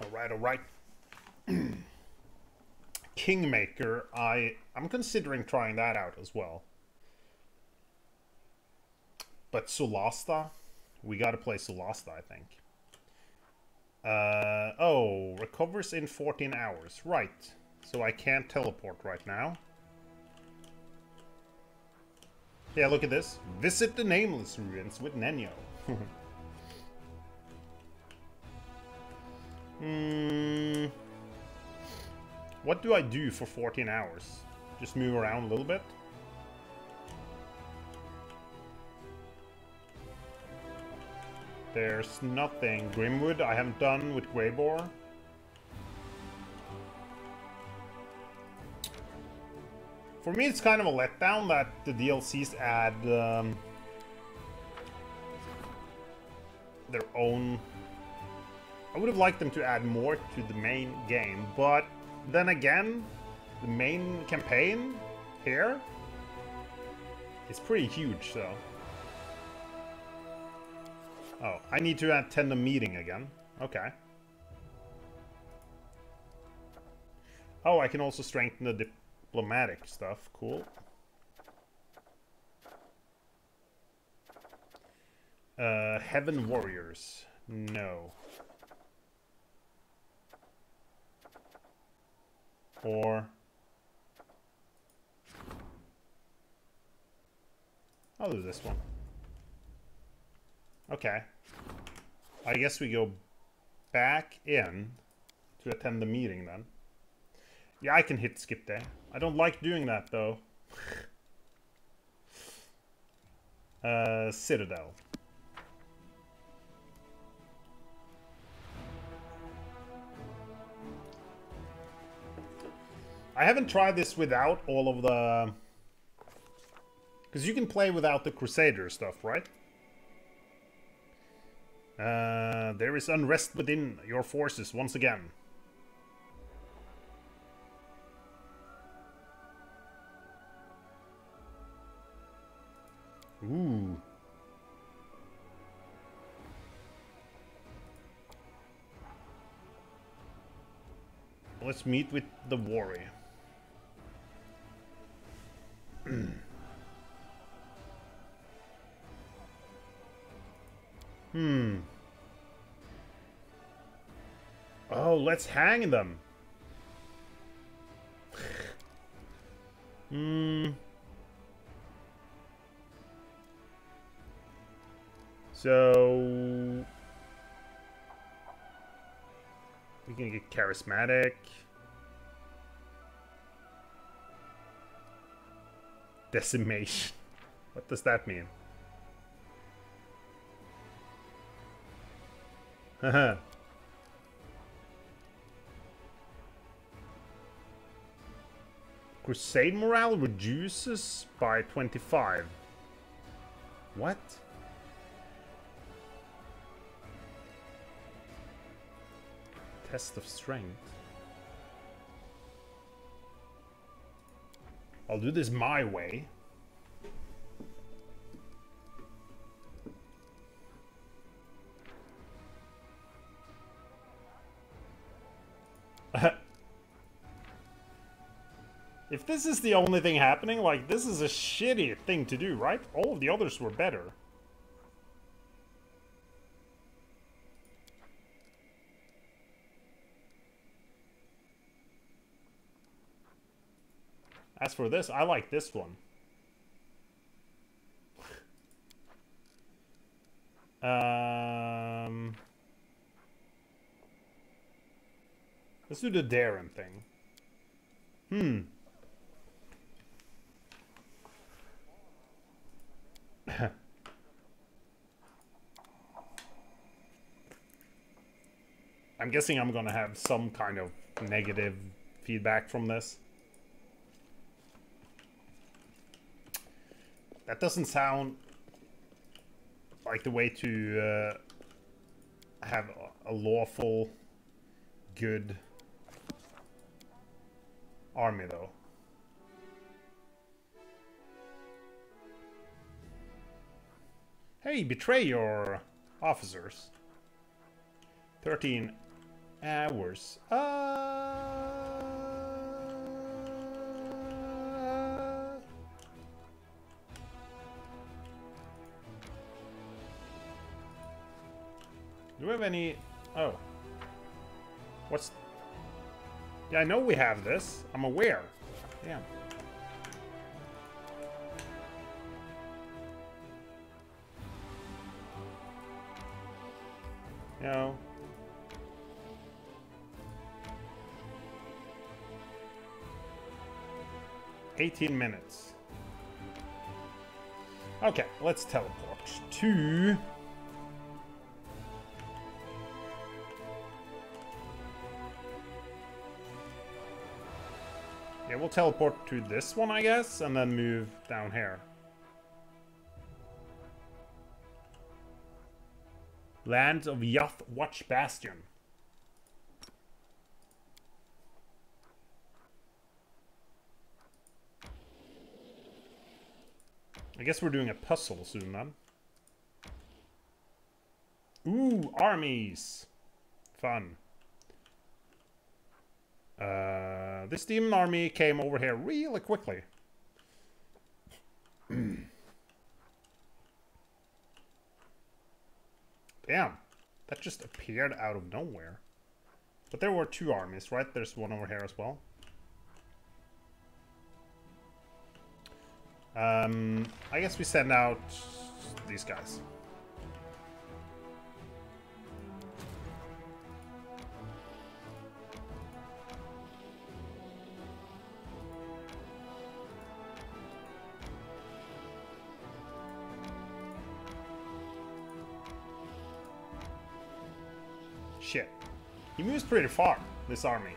All right. Kingmaker, I'm considering trying that out as well. But Solasta, we gotta play Solasta, I think. Oh, recovers in 14 hours. Right. So I can't teleport right now. Yeah, look at this. Visit the Nameless Ruins with Nenyo. What do I do for 14 hours? Just move around a little bit? There's nothing. Grimwood, I haven't done with Greybor. For me, it's kind of a letdown that the DLCs add their own... I would have liked them to add more to the main game, but then again, the main campaign here is pretty huge, so... Oh, I need to attend a meeting again. Okay. Oh, I can also strengthen the diplomatic stuff. Cool. Heaven Warriors. No. Or... I'll do this one. Okay, I guess we go back in to attend the meeting then. Yeah, I can hit skip there. I don't like doing that though. Citadel. I haven't tried this without all of the... Because you can play without the Crusader stuff, right? There is unrest within your forces once again. Ooh. Let's meet with the warrior. Oh, let's hang them. So... We can get charismatic. Decimation. What does that mean? Haha. Crusade morale reduces by 25. What? Test of strength. I'll do this my way. If this is the only thing happening, like, this is a shitty thing to do, right? All of the others were better. As for this, I like this one. Let's do the Darren thing. I'm guessing I'm gonna have some kind of negative feedback from this. That doesn't sound like the way to have a lawful, good army, though. Hey, betray your officers. 13 hours. Do we have any... Oh. What's... Yeah, I know we have this. I'm aware. Damn. No. eighteen minutes. Okay, let's teleport to... Yeah, we'll teleport to this one, I guess, and then move down here. Lands of Yath Watch Bastion. I guess we're doing a puzzle soon, then. Ooh, armies! Fun. This demon army came over here really quickly. Damn, that just appeared out of nowhere. But there were two armies, right? There's one over here as well. I guess we send out these guys. Shit. He moves pretty far, this army.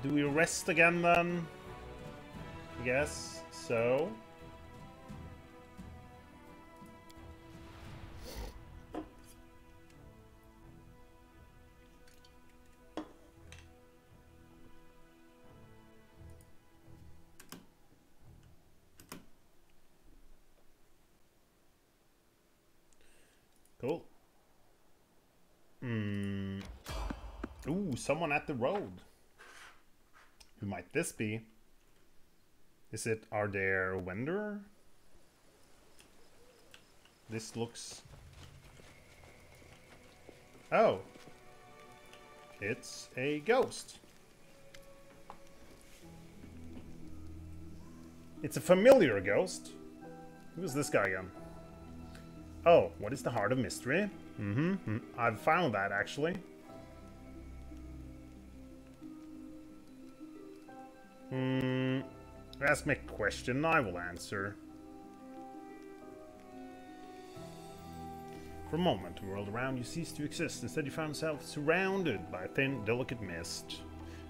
Do we rest again then? I guess so. Someone at the road. Who might this be? Is it Ardair Wender? This looks... Oh. It's a ghost. It's a familiar ghost. Who's this guy again? Oh, what is the Heart of Mystery? Mm-hmm. I've found that, actually. Ask me a question, I will answer. For a moment, the world around you ceased to exist. Instead, you found yourself surrounded by a thin, delicate mist.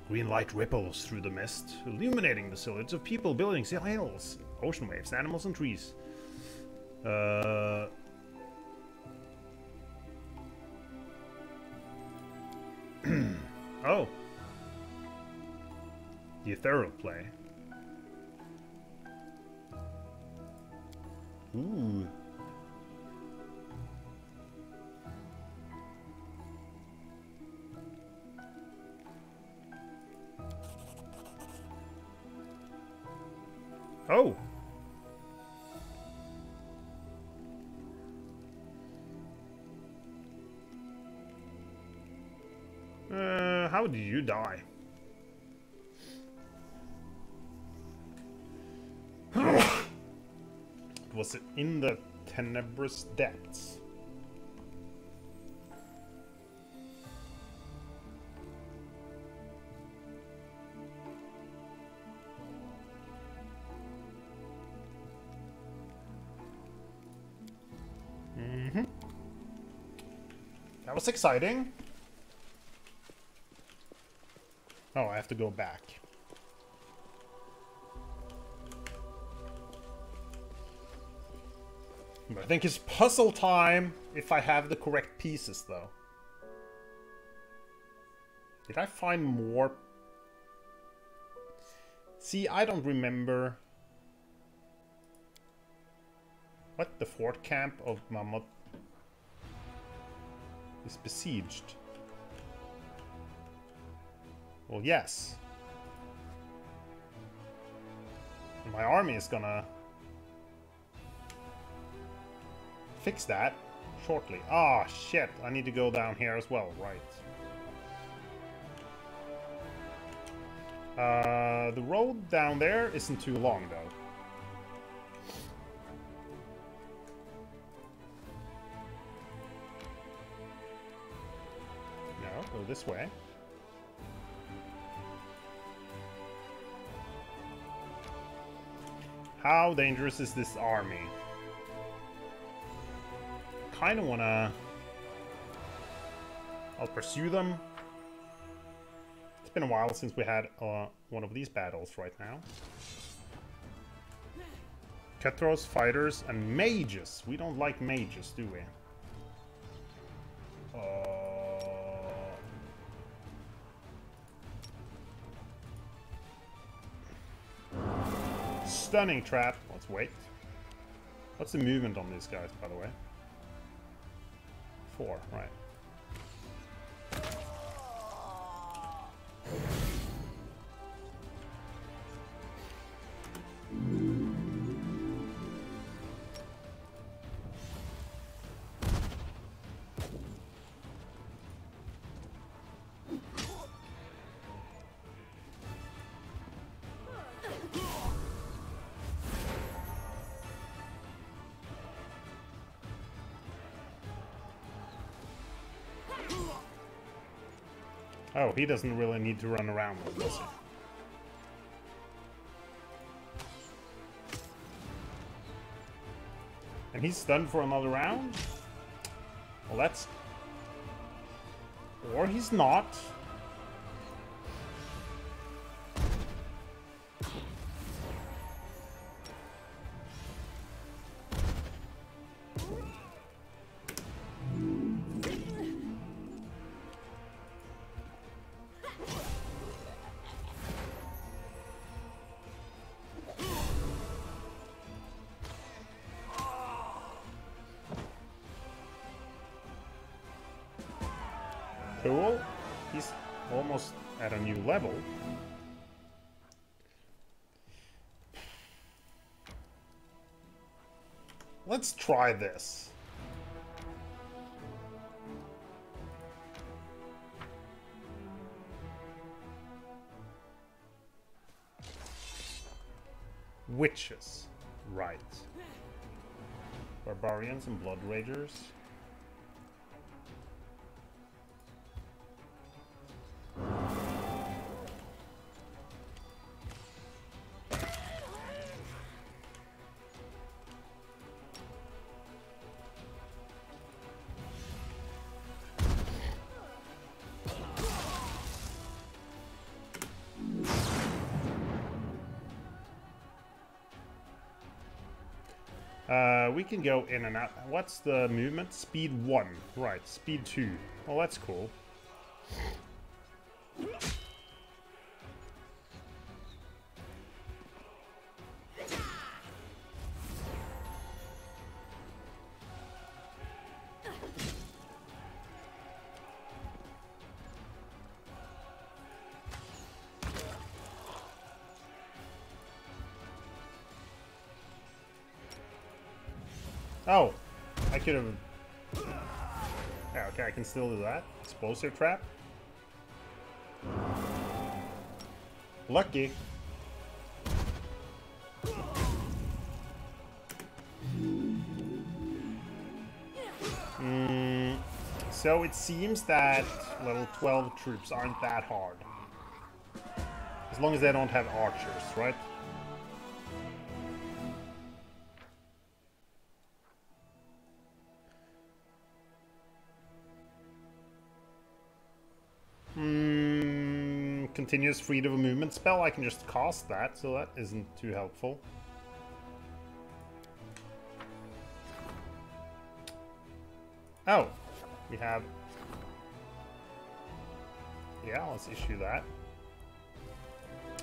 Green light ripples through the mist, illuminating the silhouettes of people, buildings, hills, ocean waves, animals, and trees. Oh. The ethereal play. Ooh. Oh. How do you die? Was it in the Tenebrous Depths? Mm-hmm. That was exciting. Oh, I have to go back. I think it's puzzle time, if I have the correct pieces, though. Did I find more? See, I don't remember. What? The fort camp of Mamut is besieged. Well, yes. My army is gonna fix that shortly. Ah, shit. I need to go down here as well. Right. The road down there isn't too long, though. No, go this way. How dangerous is this army? Kind of wanna... I'll pursue them. It's been a while since we had one of these battles right now. Kethros, fighters, and mages. We don't like mages, do we? Stunning trap. Let's wait. What's the movement on these guys, by the way? 4, right. Oh, he doesn't really need to run around with this. And he's stunned for another round? Well, that's... Or he's not. Cool. He's almost at a new level. Let's try this. Witches. Right. Barbarians and Blood Ragers. We can go in and out. What's the movement? Speed 1. Right, speed 2. Well, that's cool. Oh, I could have... Yeah, okay, I can still do that. Explosive trap. Lucky. So it seems that level 12 troops aren't that hard. As long as they don't have archers, right? Continuous freedom of movement spell, I can just cast that, so that isn't too helpful. Oh, we have... Yeah, let's issue that.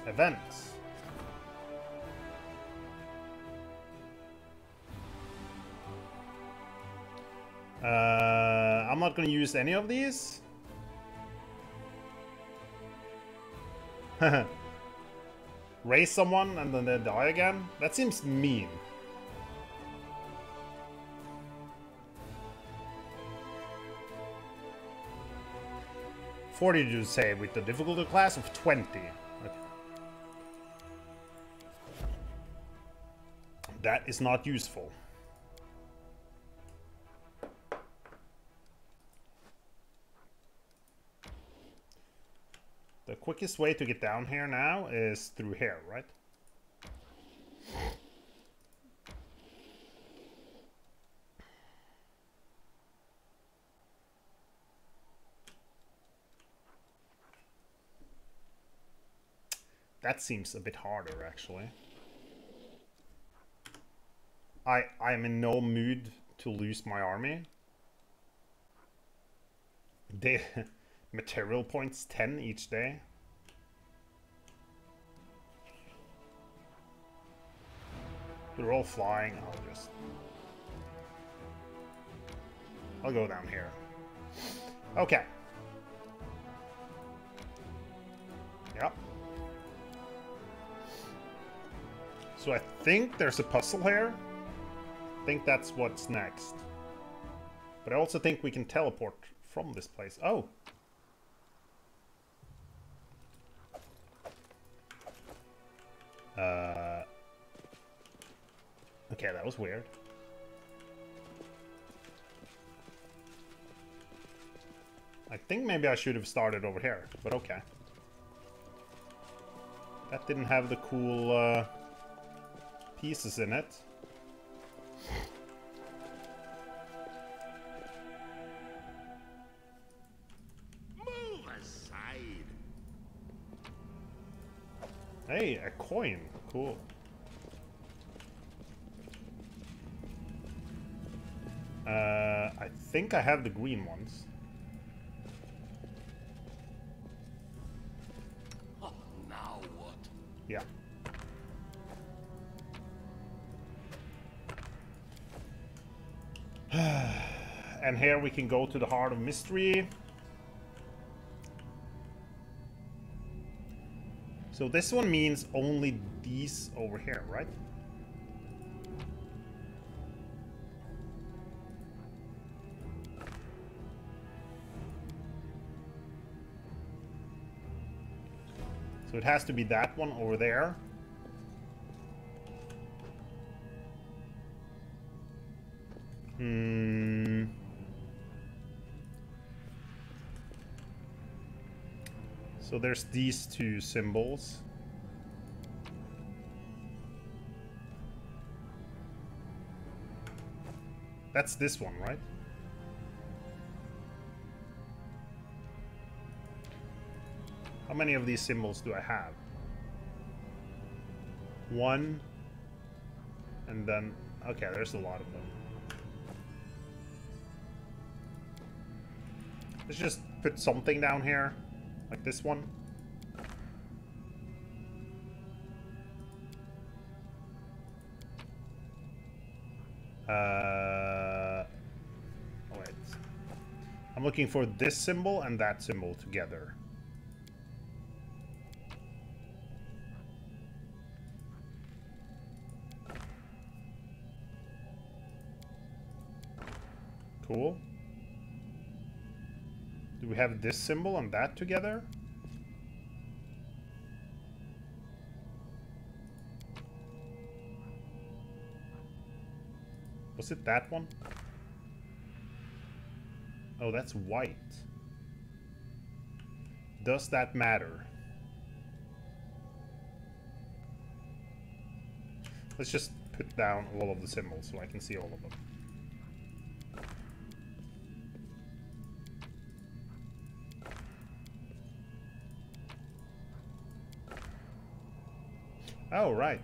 Events. I'm not gonna use any of these. Raise someone and then they die again? That seems mean. Fortitude save with the difficulty class of 20. Okay. That is not useful. The quickest way to get down here now is through here, right? That seems a bit harder, actually. I'm in no mood to lose my army. They... Material points 10 each day. They're all flying. I'll go down here. Okay. Yep. So I think there's a puzzle here. I think that's what's next. But I also think we can teleport from this place. Oh. Okay, that was weird. I think maybe I should have started over here, but okay. That didn't have the cool pieces in it. Hey, a coin. Cool. I think I have the green ones. Oh, now what? Yeah. And here we can go to the Heart of Mystery. So this one means only these over here, right? So it has to be that one over there. So there's these two symbols. That's this one, right? How many of these symbols do I have? One. And then... okay, there's a lot of them. Let's just put something down here. Like this one. Oh wait. I'm looking for this symbol and that symbol together. Cool. Do we have this symbol and that together? Was it that one? Oh, that's white. Does that matter? Let's just put down all of the symbols so I can see all of them. Oh, right.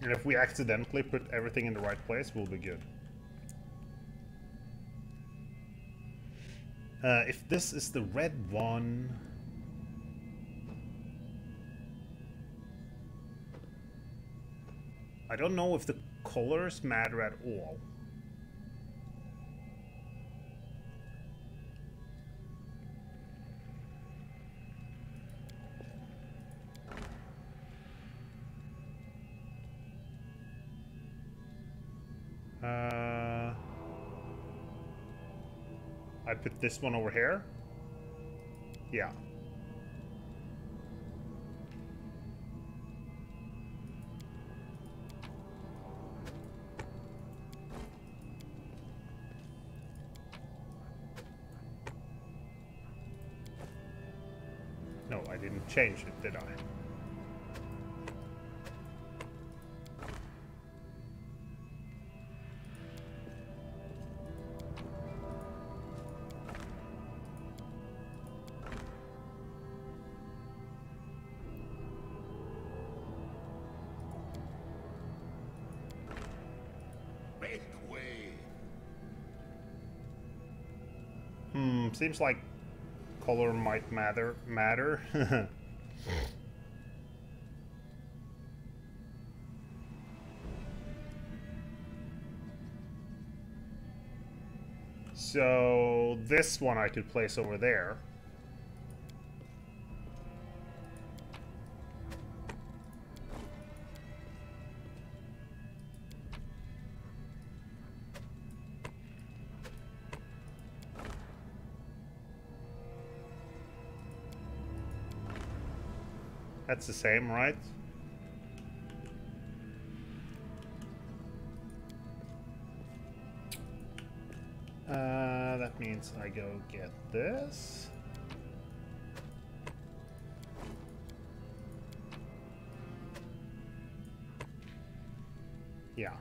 And if we accidentally put everything in the right place, we'll be good. If this is the red one... don't know if the colors matter at all. I put this one over here. Yeah. No, I didn't change it, did I? Seems like color might matter. So this one I could place over there. That's the same, right? That means I go get this. Yeah.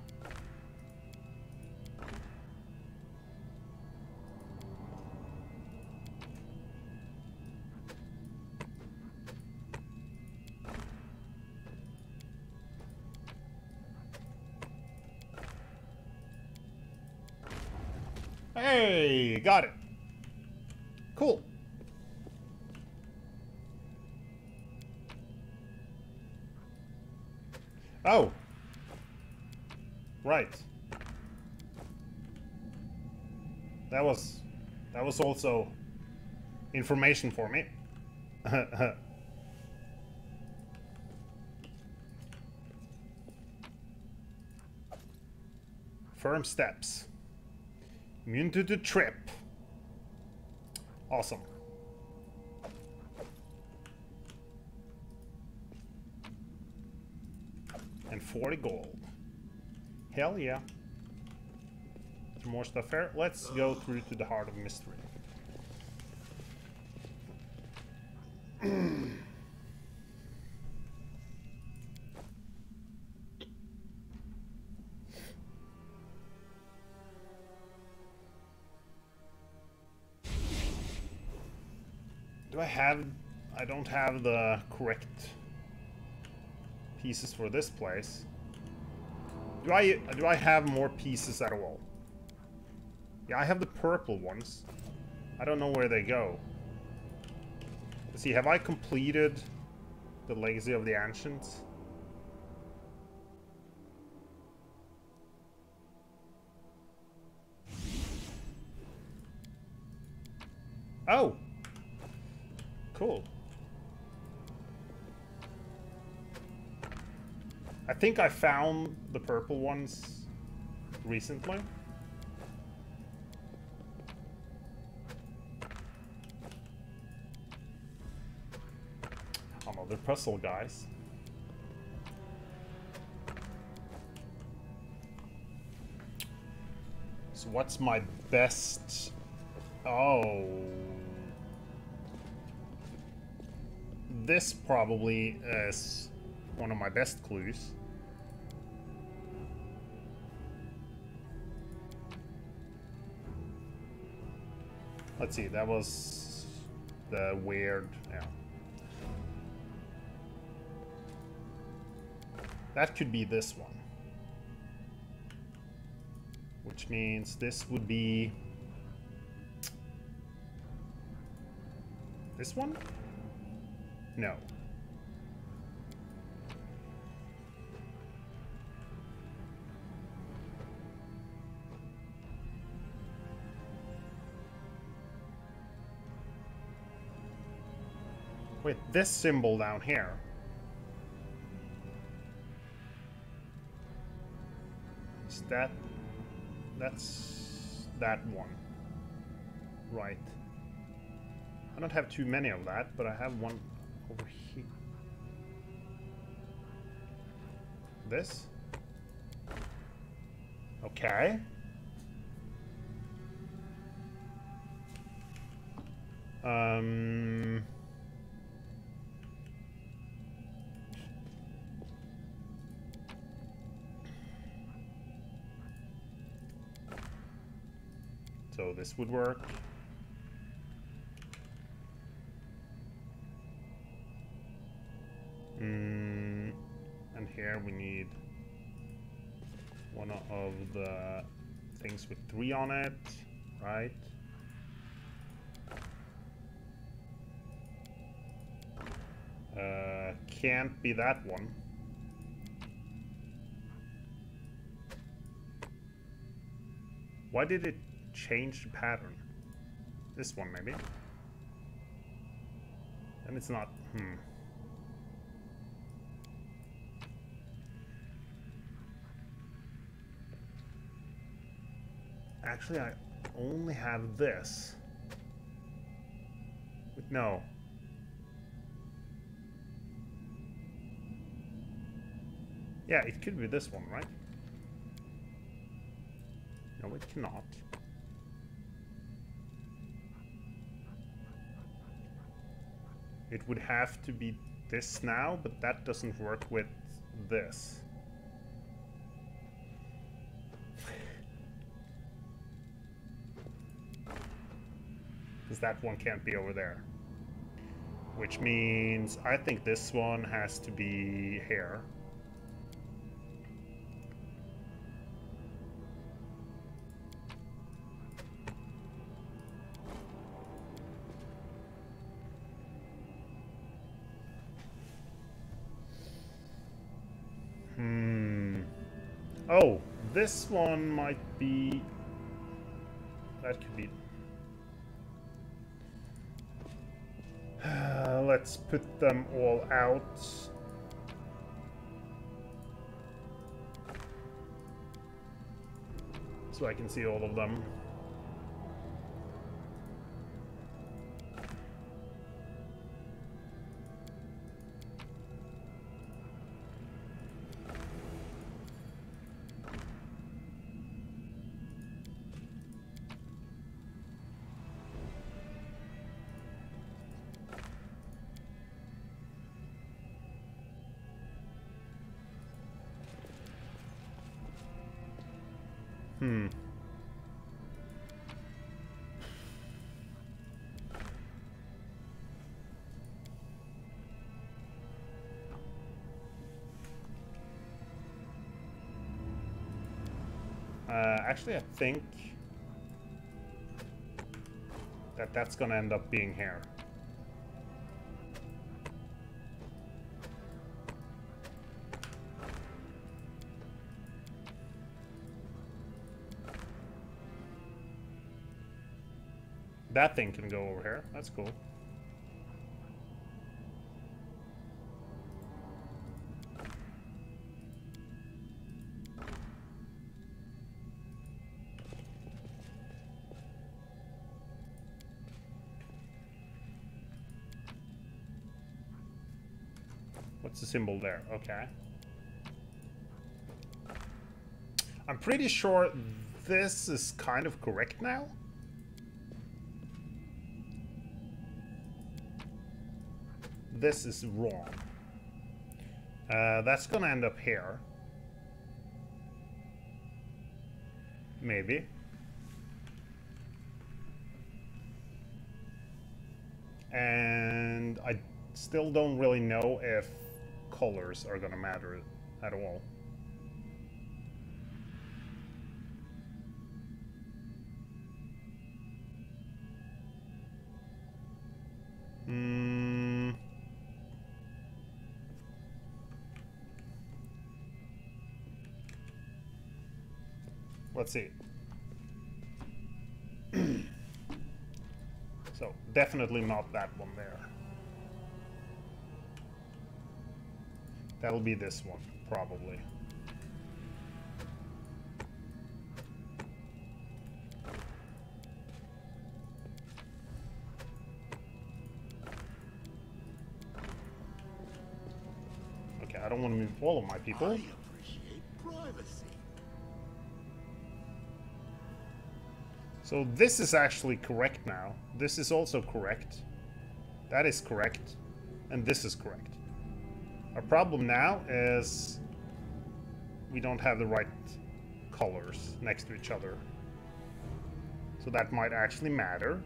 Hey, got it. Cool. Oh. Right. That was also information for me. Firm steps. Immune to the trip. Awesome. And 40 gold. Hell yeah. There's more stuff here. Let's go through to the Heart of Mystery. I don't have the correct pieces for this place. Do I have more pieces at all? Yeah, I have the purple ones. I don't know where they go. Let's see, have I completed the Legacy of the Ancients? Oh! Cool. I think I found the purple ones recently. Another puzzle, guys. So what's my best? Oh. This probably is one of my best clues. Let's see, that was the weird... Yeah. That could be this one. Which means this would be... This one? No. with this symbol down here. Is that... that's that one. Right. I don't have too many of that, but I have one over here. This? Okay. So this would work. And here we need one of the things with 3 on it, right? Can't be that one. Why did it change the pattern? This one, maybe? And it's not... Actually, I only have this. No. Yeah, it could be this one, right? No, it cannot. It would have to be this now, but that doesn't work with this. Because that one can't be over there. Which means I think this one has to be here. Oh, this one might be... that could be... let's put them all out. So I can see all of them. Actually, I think that that's gonna end up being here. That thing can go over here. That's cool. What's the symbol there? Okay. I'm pretty sure this is kind of correct now. This is wrong. That's gonna end up here. Maybe. And I still don't really know if colors are gonna matter at all. Let's see. So, definitely not that one there. That'll be this one, probably. Okay, I don't want to move all of my people. I appreciate privacy. So this is actually correct now. This is also correct. That is correct. And this is correct. Our problem now is we don't have the right colors next to each other. So that might actually matter.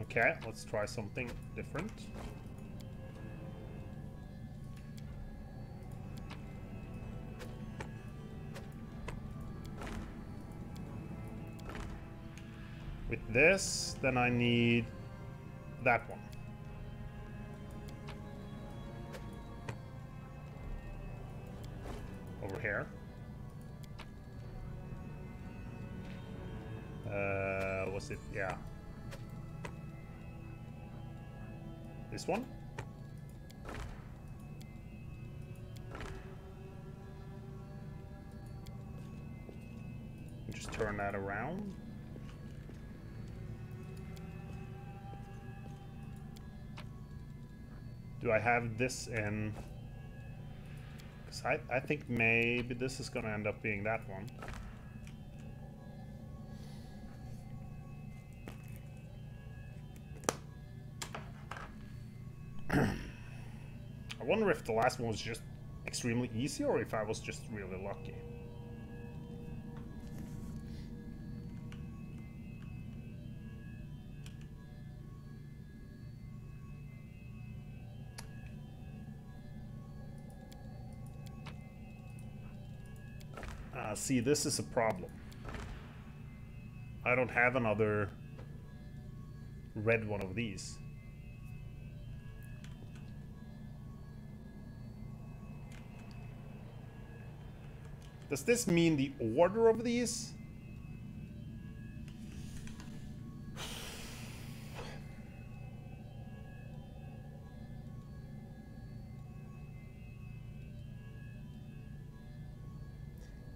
Okay, let's try something different. With this, then I need that one. Over here. Was it? Yeah. This one? Just turn that around. Do I have this in? Because I think maybe this is going to end up being that one. I wonder if the last one was just extremely easy or if I was just really lucky. See, this is a problem. I don't have another red one of these. Does this mean the order of these?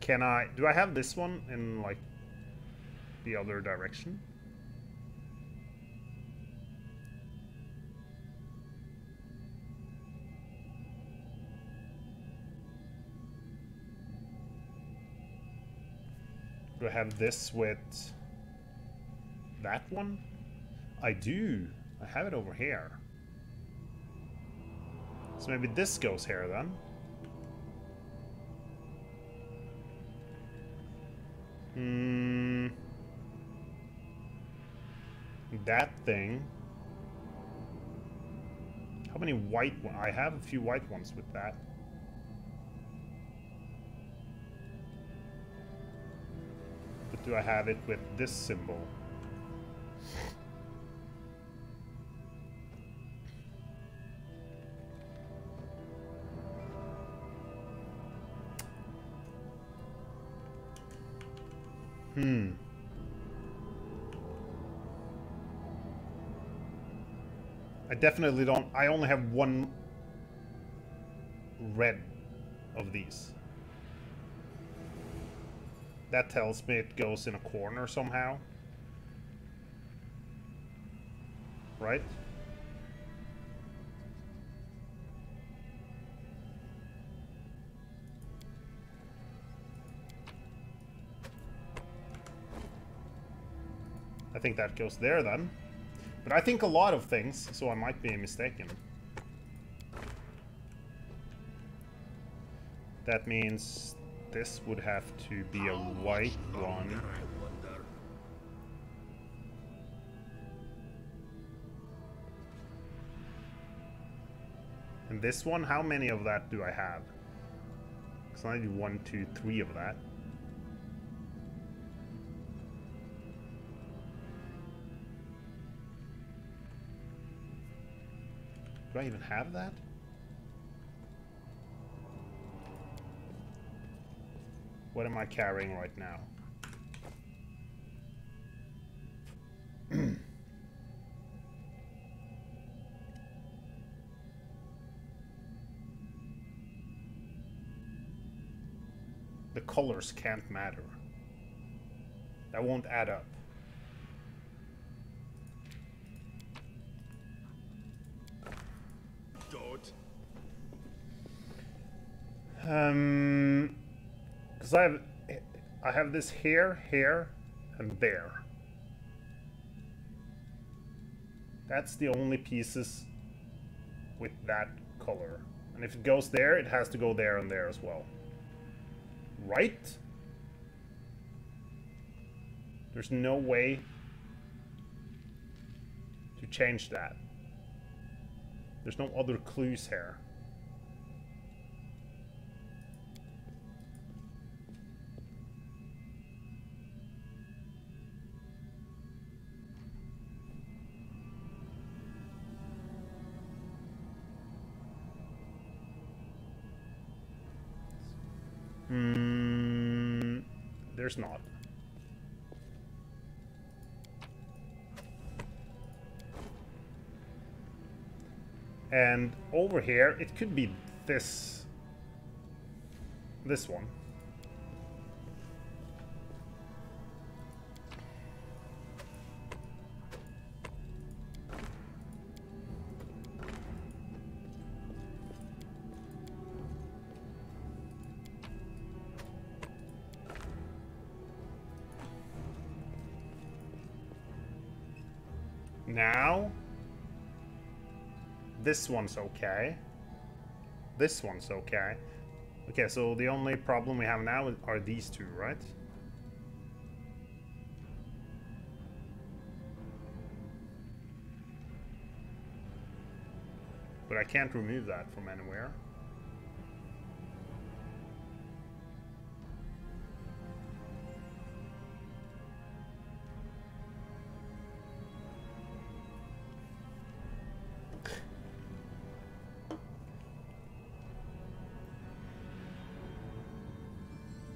Can I... do I have this one in, like, the other direction? Do I have this with that one? I do. I have it over here. So maybe this goes here then. That thing. How many white ones? I have a few white ones with that. Do I have it with this symbol? I definitely don't. I only have one red of these. That tells me it goes in a corner somehow. Right? I think that goes there then. But I think a lot of things, so I might be mistaken. That means... this would have to be a white one. And this one, how many of that do I have? Because I need 1, 2, 3 of that. Do I even have that? What am I carrying right now? The colors can't matter. That won't add up. Because I have this here, here, and there. That's the only pieces with that color. And if it goes there, it has to go there and there as well. Right? There's no way to change that. There's no other clues here. There's not. And over here, it could be this one. This one's okay. This one's okay. Okay, so the only problem we have now are these two, right? But I can't remove that from anywhere.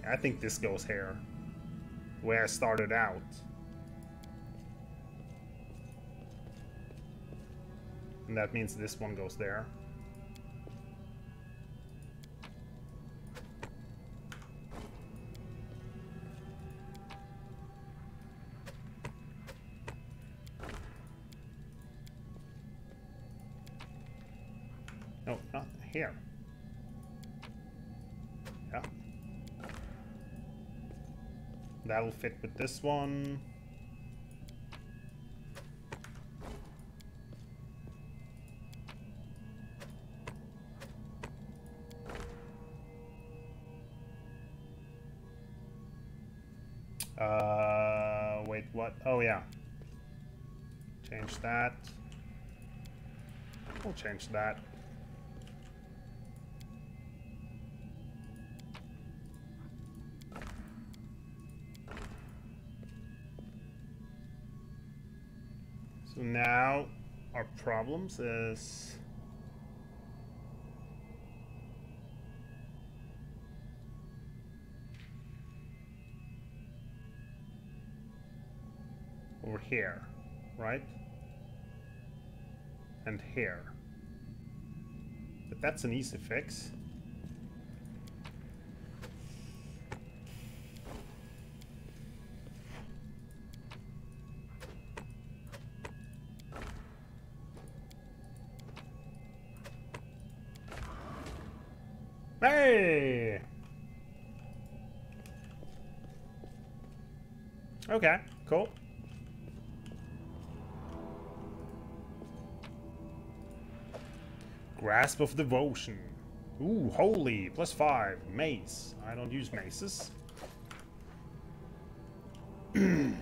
I think this goes here, where I started out. And that means this one goes there. No, not here. That'll fit with this one. Wait, what? Oh, yeah. Change that. We'll change that. Now our problems is over here, right? And here. But that's an easy fix. Hey! Okay, cool. Grasp of Devotion. Ooh, holy, +5. Mace. I don't use maces. Okay.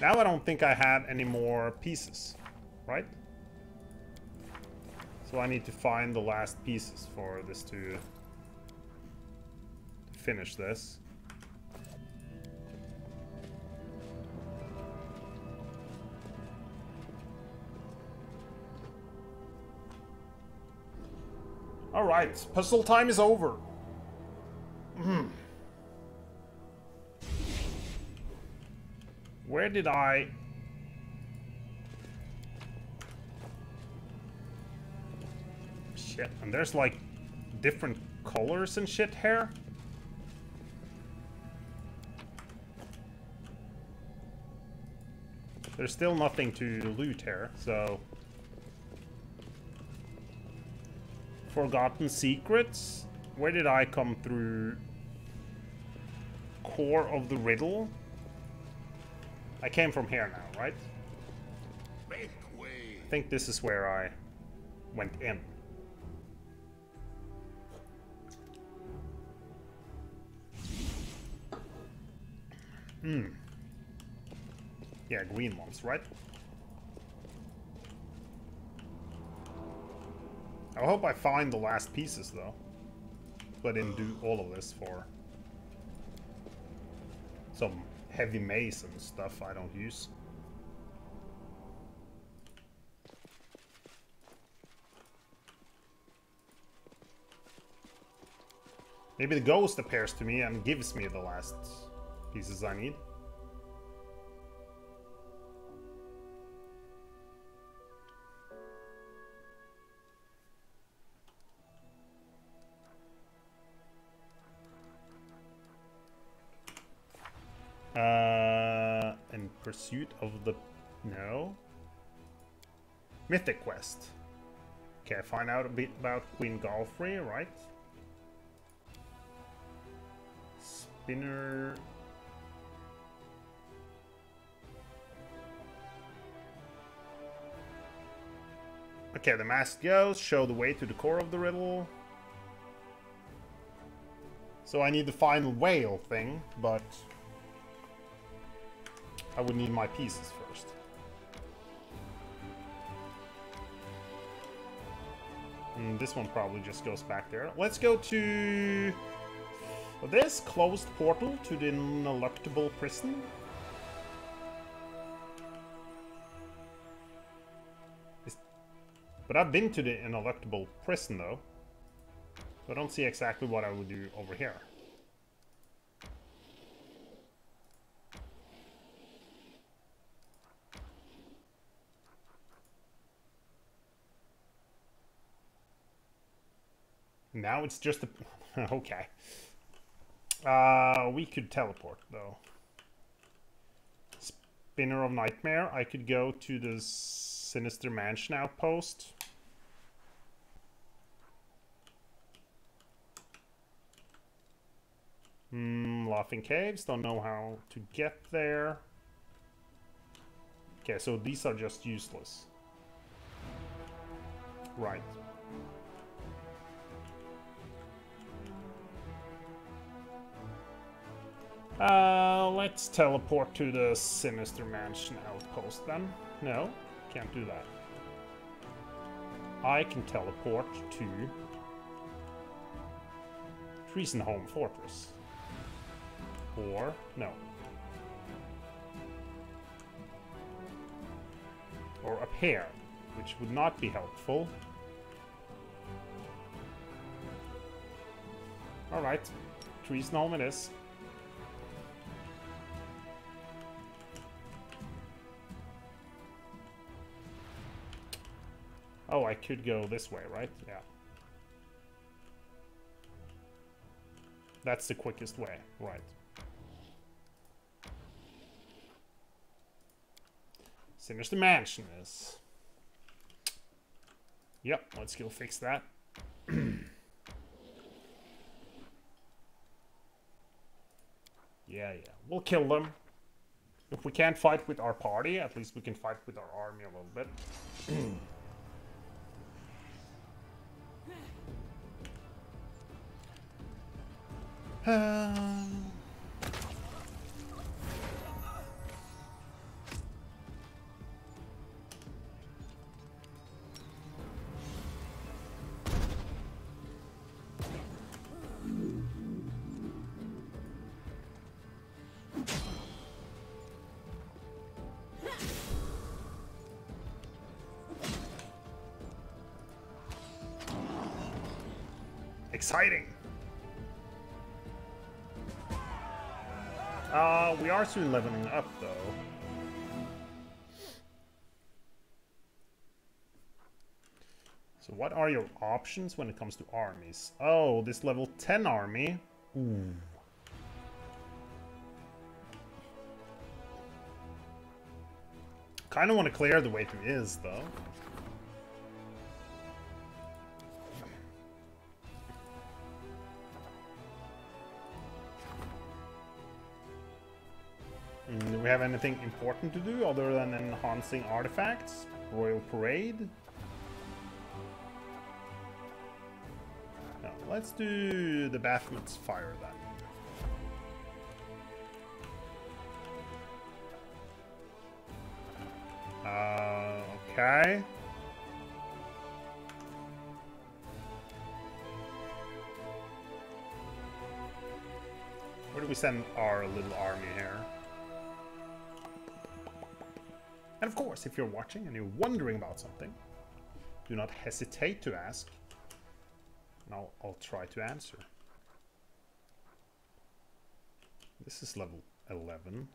Now I don't think I have any more pieces, right? So I need to find the last pieces for this to finish this. Alright, puzzle time is over. Hmm. Where did I... Shit, and there's like different colors and shit here? There's still nothing to loot here, so... Forgotten secrets? Where did I come through? Core of the riddle? I came from here now, right? Make way. I think this is where I went in. Hmm. Yeah, green ones, right? I hope I find the last pieces, though. So I didn't do all of this for some heavy mace and stuff I don't use. Maybe the ghost appears to me and gives me the last pieces I need. In pursuit of the... No. Mythic quest. Okay, find out a bit about Queen Galfrey, right? Spinner... Okay, the masked ghost, show the way to the core of the riddle. So I need the final whale thing, but... I would need my pieces first. And this one probably just goes back there. Let's go to this closed portal to the Ineluctable Prison. But I've been to the Ineluctable Prison, though. So I don't see exactly what I would do over here. Now it's just a... Okay. We could teleport, though. Spinner of Nightmare. I could go to the Sinister Mansion outpost. Laughing Caves. Don't know how to get there. Okay, so these are just useless. Right. Let's teleport to the Sinister Mansion outpost then. No, can't do that. I can teleport to... Treasonholm Fortress. Or... no. Or up here, which would not be helpful. Alright, Treasonholm it is. Oh, I could go this way, right? Yeah. That's the quickest way, right. Sinister Mansion is. Yep, let's go fix that. Yeah, yeah. We'll kill them. If we can't fight with our party, at least we can fight with our army a little bit. Exciting. We are soon leveling up, though. So what are your options when it comes to armies? Oh, this level 10 army. Ooh. Kind of want to clear the way to Iz, though. Do we have anything important to do other than enhancing artifacts? Royal Parade? No, let's do the Baphomet's Fire then. Okay. Where do we send our little army here? And of course, if you're watching and you're wondering about something, do not hesitate to ask. And I'll try to answer. This is level 11.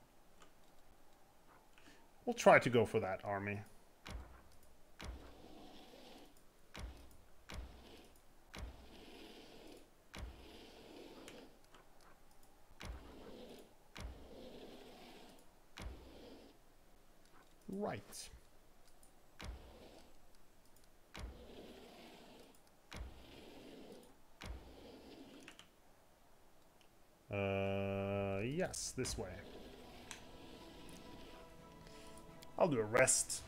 We'll try to go for that army. Right. Yes, this way. I'll do a rest.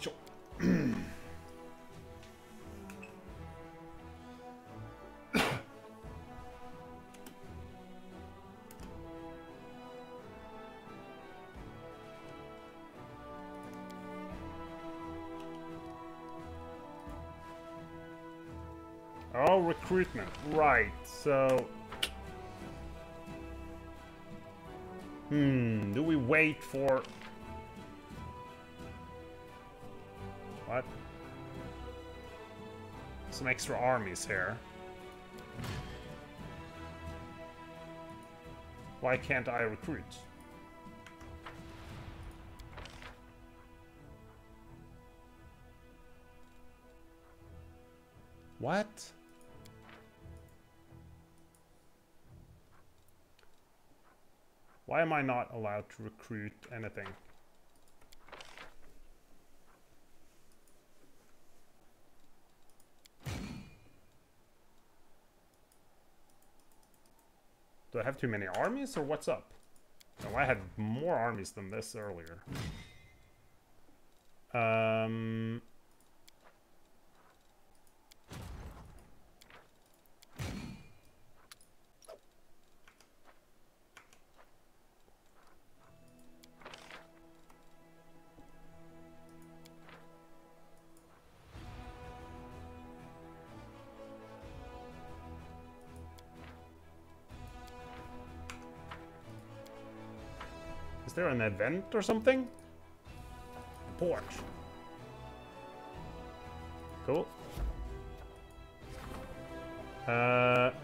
Sure. Oh, recruitment. Right, so... do we wait for... What? Some extra armies here. Why can't I recruit? What? Why am I not allowed to recruit anything? Do I have too many armies, or what's up? Oh, I had more armies than this earlier. Is there an event or something? Port. Cool. Hunt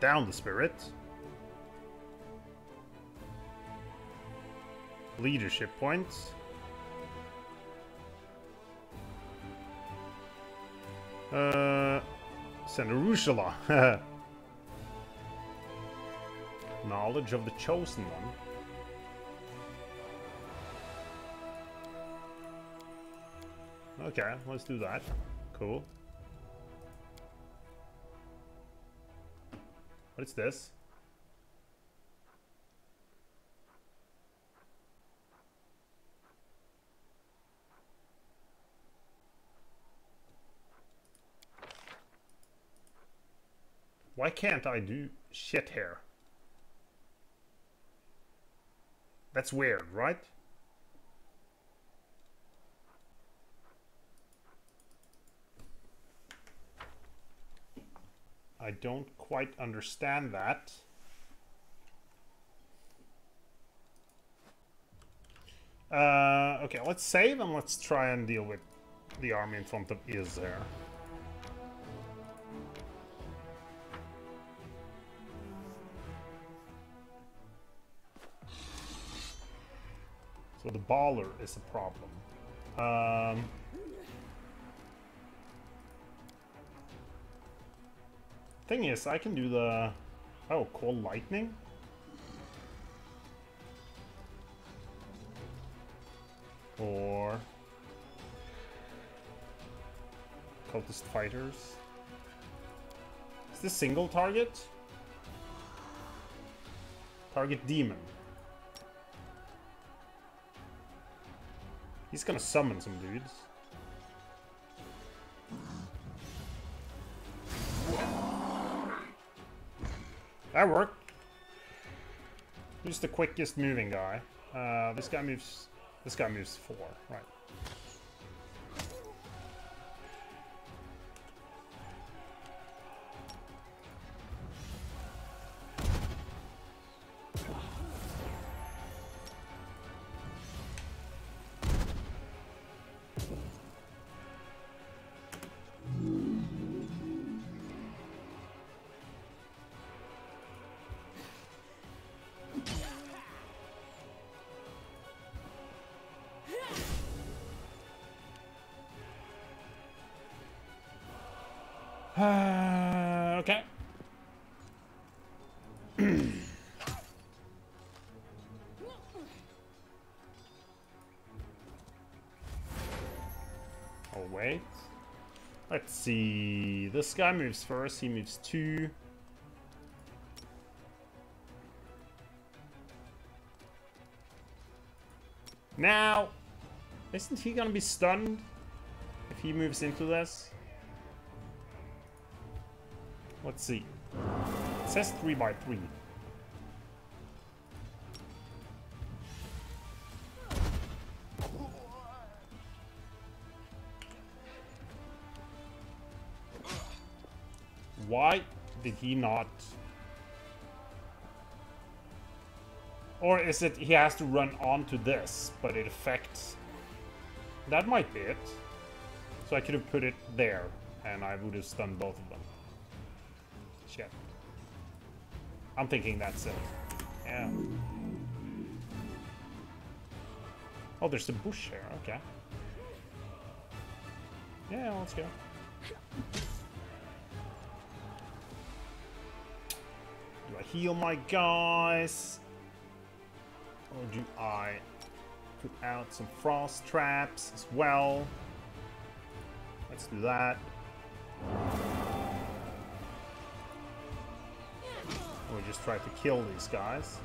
down the spirit. Leadership points. Senarushala. Knowledge of the Chosen One. Okay, let's do that. Cool. What is this? Why can't I do shit here? That's weird, right? I don't quite understand that. Okay, let's save and let's try and deal with the army in front of Iz there. So the baller is a problem. Thing is, I can do the... Oh, call lightning? Or... Cultist fighters. Is this single target? Target demon. He's gonna summon some dudes. That worked. Who's the quickest moving guy? This guy moves. This guy moves 4, right? Okay. Oh, wait. Let's see. This guy moves first. He moves 2. Now, isn't he gonna be stunned if he moves into this? Let's see. It says 3x3. Why did he not? Or is it he has to run onto this, but it affects... That might be it. So I could have put it there, and I would have stunned both of them. Shit. I'm thinking that's it. Yeah. Oh, there's a bush here. Okay. Yeah, let's go. Do I heal my guys? Or do I put out some frost traps as well? Let's do that. We just try to kill these guys.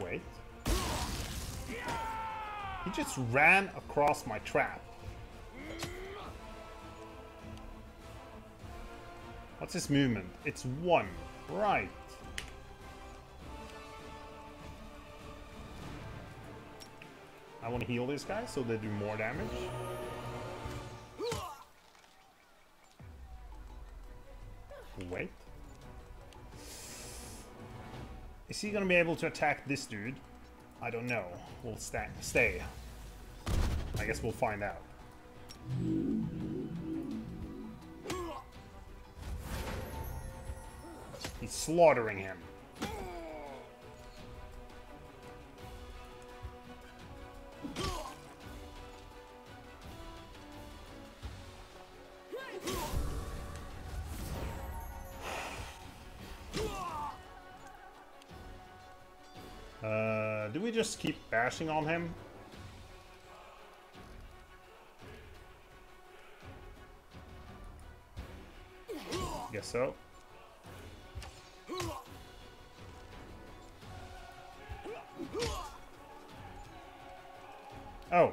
Wait. He just ran across my trap. What's his movement? It's 1. Right. I want to heal these guys so they do more damage. Wait. Is he going to be able to attack this dude? I don't know. We'll stay. I guess we'll find out. He's slaughtering him. Do we just keep bashing on him? Guess so. Oh.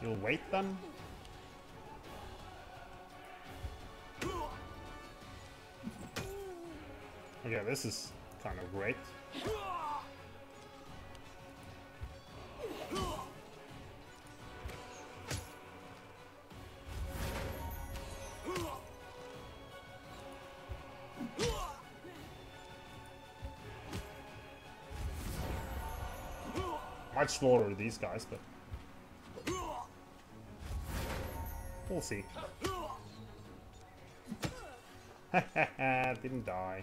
You'll wait then? Okay, this is kind of great. I'd slaughter these guys, but we'll see. Didn't die.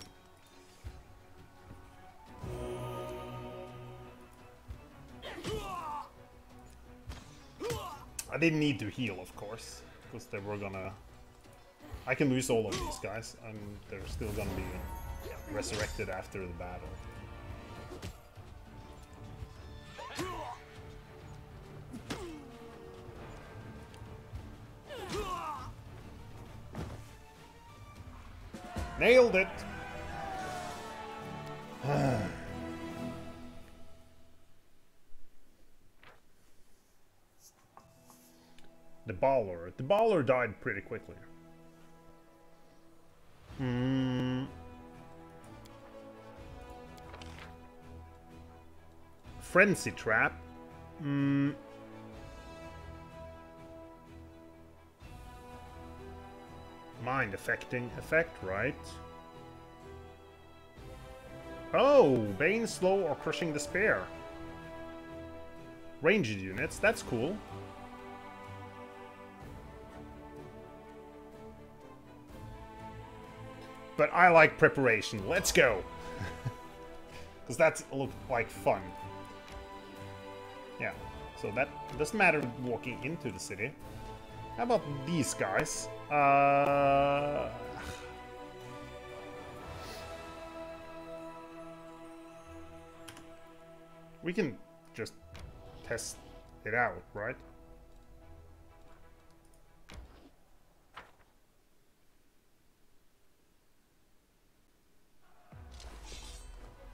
I didn't need to heal, of course, because they were gonna... I can lose all of these guys, and they're still gonna be resurrected after the battle. Nailed it! The baller. The baller died pretty quickly. Hmm. Frenzy trap. Hmm. Mind affecting effect, right? Oh, Bane slow or crushing despair. Ranged units, that's cool. But I like preparation. Let's go! Because that looked like fun. Yeah, so that doesn't matter walking into the city. How about these guys? We can just test it out, right?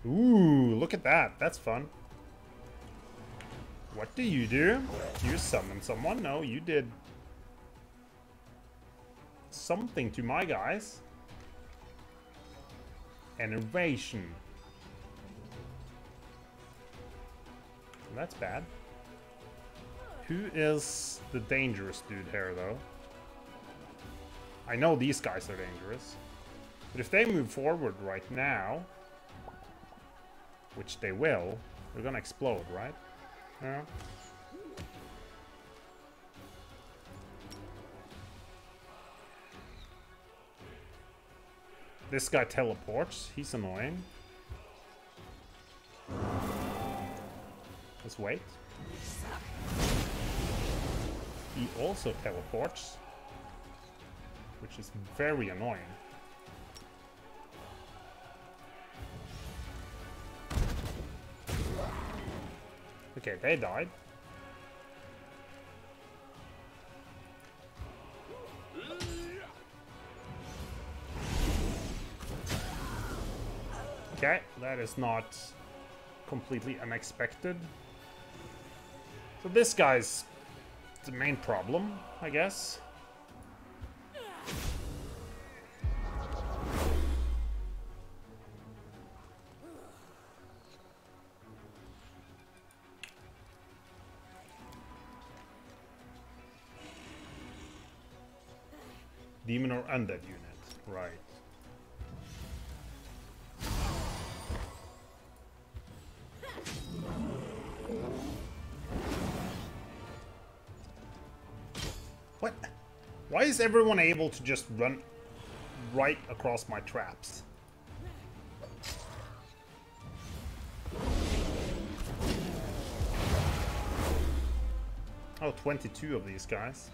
Ooh, look at that. That's fun. What do? You summon someone? No, you did something to my guys. An invasion. That's bad. Who is the dangerous dude here, though? I know these guys are dangerous. But if they move forward right now, which they will, they're gonna explode, right? Yeah. This guy teleports. He's annoying. Let's wait. He also teleports, which is very annoying. Okay, they died. Okay, that is not completely unexpected. So this guy's the main problem, I guess. Demon or undead unit, right. Why is everyone able to just run right across my traps? Oh, 22 of these guys.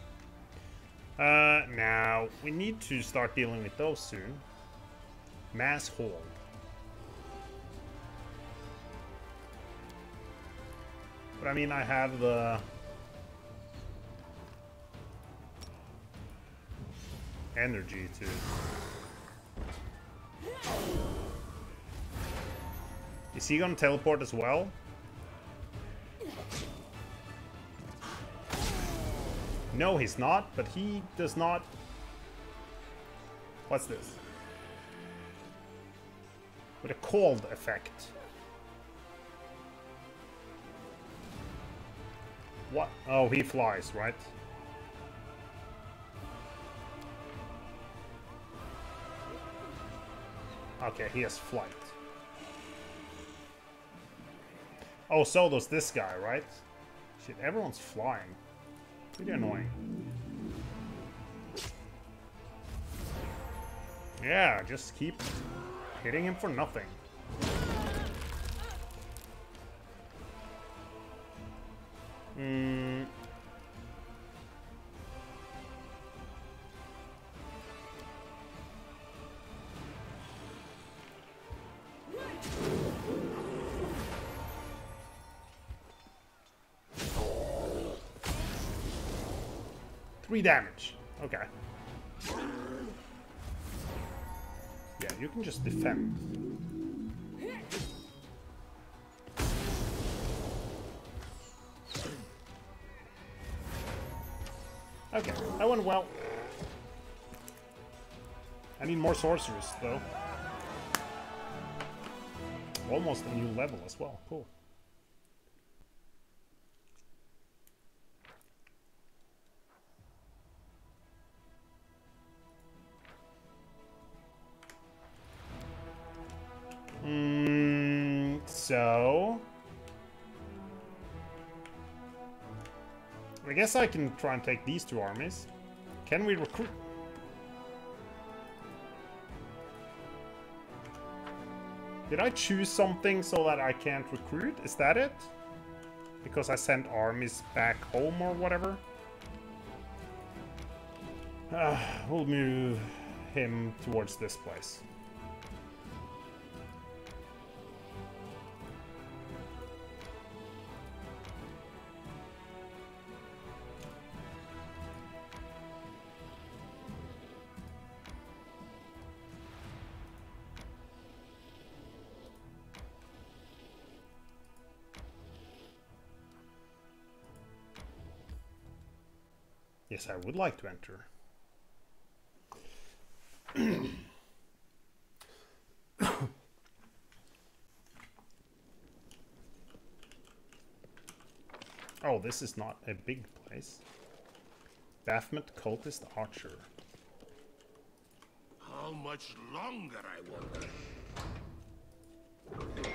Now, we need to start dealing with those soon. Mass hold. But I mean, I have the... energy to Is he gonna teleport as well? No, he's not, but he does not. What's this? With a cold effect. What? Oh, he flies, right? Okay, he has flight. Oh, so does this guy, right? Shit, everyone's flying. Pretty annoying. Yeah, just keep hitting him for nothing. Hmm. Three damage. Okay. Yeah, you can just defend. Okay, that went well. I need more sorcerers, though. Almost a new level as well. Cool. So I guess I can try and take these two armies. Can we recruit? Did I choose something so that I can't recruit? Is that it? Because I sent armies back home or whatever? We'll move him towards this place. Yes, I would like to enter. Oh, this is not a big place. Baphomet, cultist, archer. How much longer, I wonder?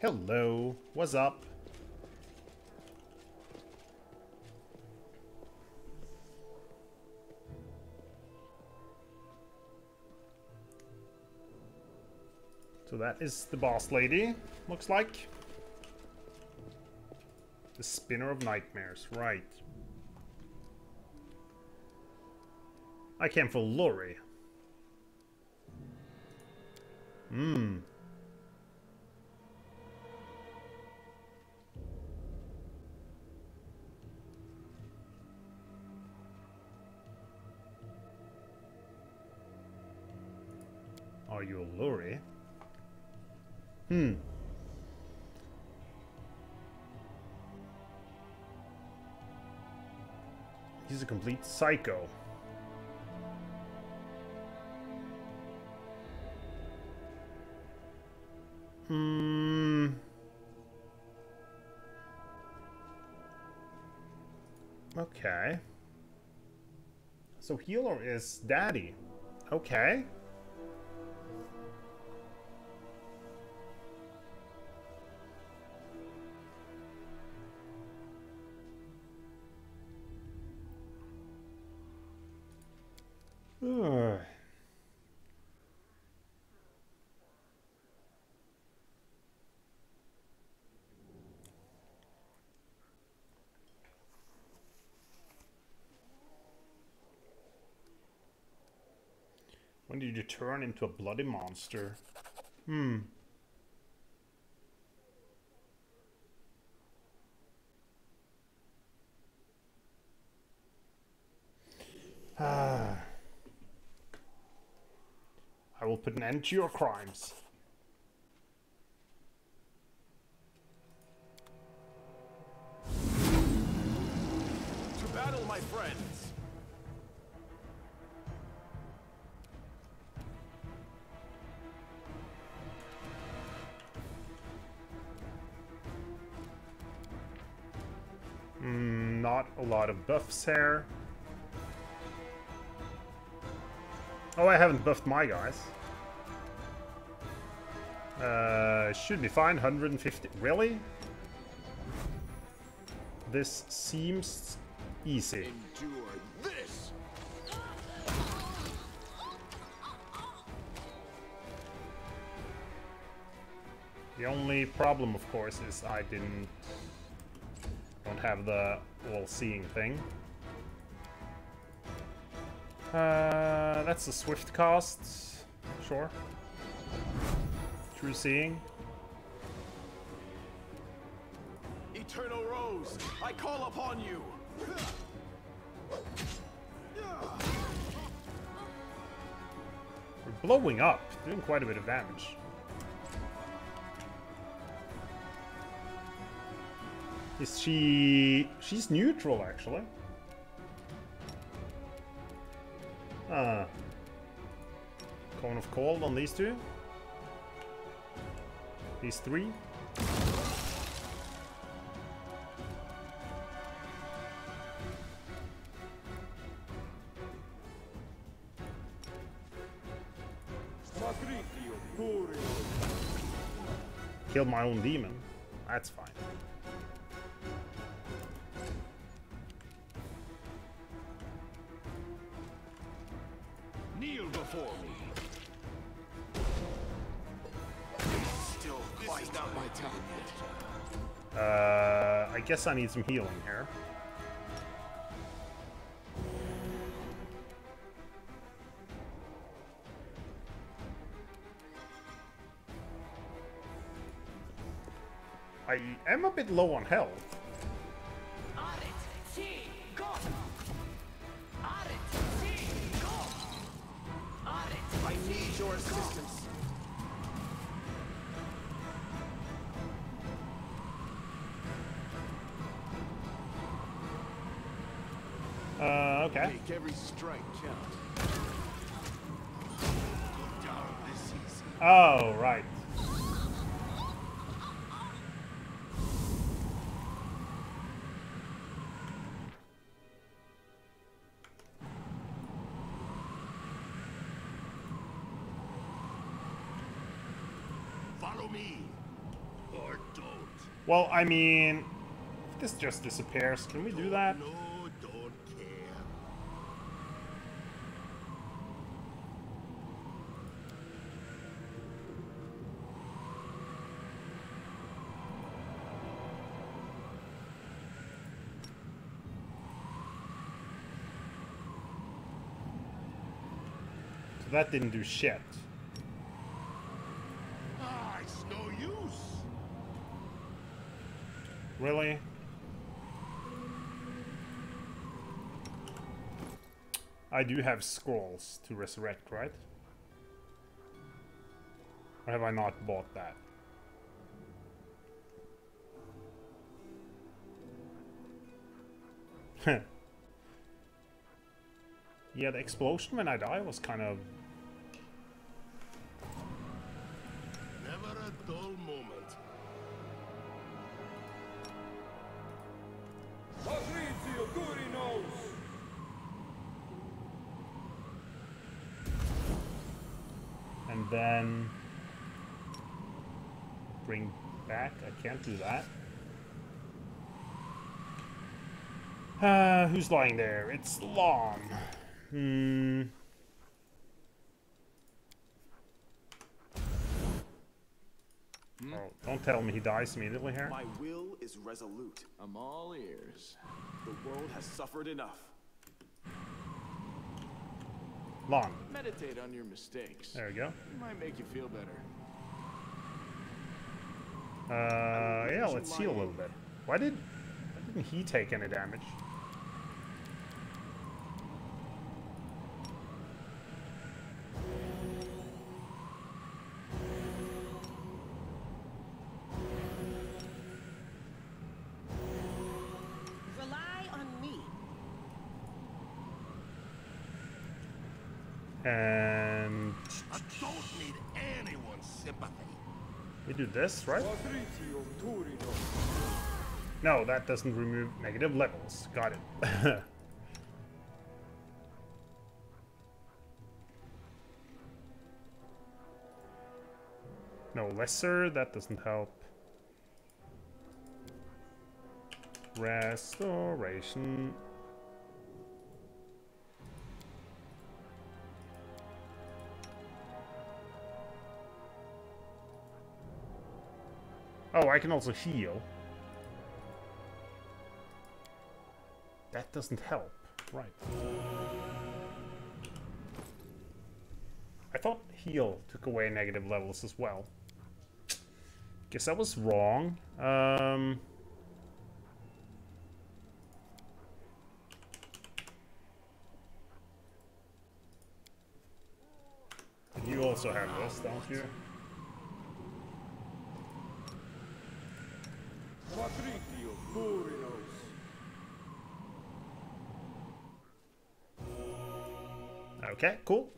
Hello, what's up? So that is the boss lady, looks like. The Spinner of Nightmares, right. I came for Lori. Hmm. Are you Lori? Hmm. He's a complete psycho. Hmm. Okay. So healer is daddy. Okay. When did you turn into a bloody monster? Hmm. I will put an end to your crimes. To battle, my friends. Not a lot of buffs here. Oh, I haven't buffed my guys. Should be fine. 150. Really? This seems easy. Endure this. The only problem, of course, is I don't have the all-seeing thing. That's a swift cast, sure. True seeing. Eternal Rose, I call upon you. We're blowing up, doing quite a bit of damage. Is she... she's neutral, actually. Cone of Cold on these two. These three. Killed my own demon. That's fine. Kneel before me. Still quite not my time yet. I guess I need some healing here. I am a bit low on health. Your assistance. Okay. Make every strike count. Oh, right. Well, I mean, if this just disappears, can we do that? No, don't care. So that didn't do shit. Really? I do have scrolls to resurrect, right? Or have I not bought that? Yeah, the explosion when I die was kind of... Never a dull moment. And then bring back. I can't do that. Who's lying there? It's Lan. Oh, don't tell me he dies immediately here. My will is resolute. I'm all ears. The world has suffered enough. Lan. Meditate on your mistakes. There we go. It might make you feel better. Yeah, let's heal a little bit. Why didn't he take any damage? And I don't need anyone's sympathy. We do this, right? No, that doesn't remove negative levels. Got it. No, no lesser, that doesn't help. Restoration. Oh, I can also heal. That doesn't help. Right. I thought heal took away negative levels as well. Guess I was wrong. You also have this, don't you? Okay, cool.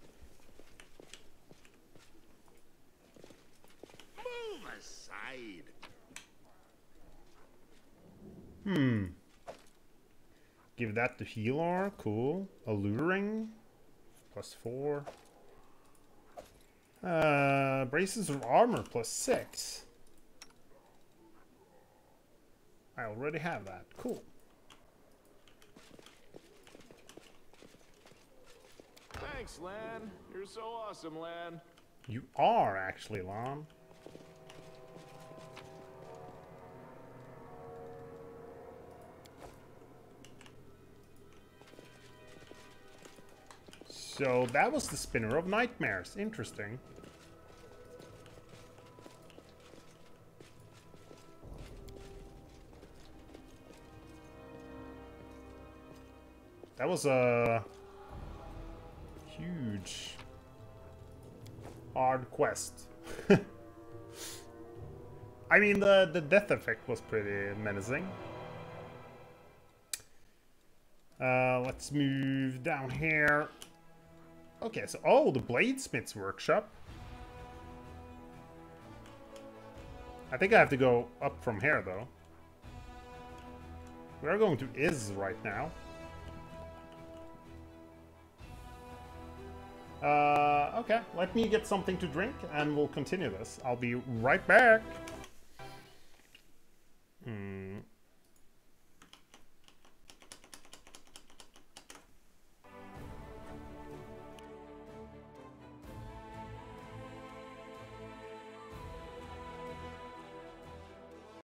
Move aside. Hmm. Give that to healer. Cool. Alluring. +4. Braces of armor +6. I already have that. Cool. Thanks, Lan. You're so awesome, Lan. You are actually, Lan. So that was the Spinner of Nightmares. Interesting. That was a huge hard quest. I mean, the death effect was pretty menacing. Let's move down here. Okay, so oh, the Bladesmith's Workshop. I think I have to go up from here though. We are going to Iz right now. Okay, let me get something to drink and we'll continue this. I'll be right back.